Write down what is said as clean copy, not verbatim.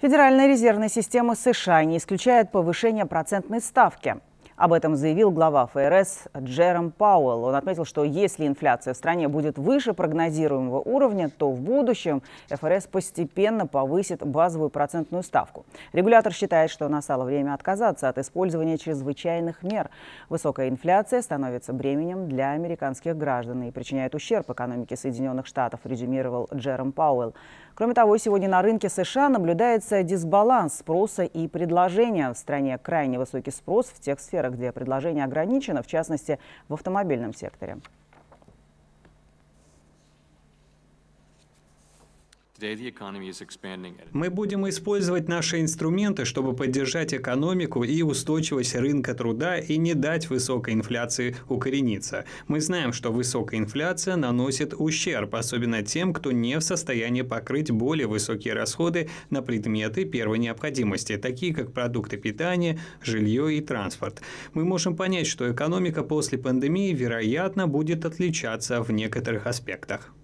Федеральная резервная система США не исключает повышение процентной ставки. Об этом заявил глава ФРС Джером Пауэлл. Он отметил, что если инфляция в стране будет выше прогнозируемого уровня, то в будущем ФРС постепенно повысит базовую процентную ставку. Регулятор считает, что настало время отказаться от использования чрезвычайных мер. Высокая инфляция становится бременем для американских граждан и причиняет ущерб экономике Соединенных Штатов, резюмировал Джером Пауэлл. Кроме того, сегодня на рынке США наблюдается дисбаланс спроса и предложения. В стране крайне высокий спрос в тех сферах, где предложение ограничено, в частности, в автомобильном секторе. Мы будем использовать наши инструменты, чтобы поддержать экономику и устойчивость рынка труда и не дать высокой инфляции укорениться. Мы знаем, что высокая инфляция наносит ущерб, особенно тем, кто не в состоянии покрыть более высокие расходы на предметы первой необходимости, такие как продукты питания, жилье и транспорт. Мы можем понять, что экономика после пандемии, вероятно, будет отличаться в некоторых аспектах.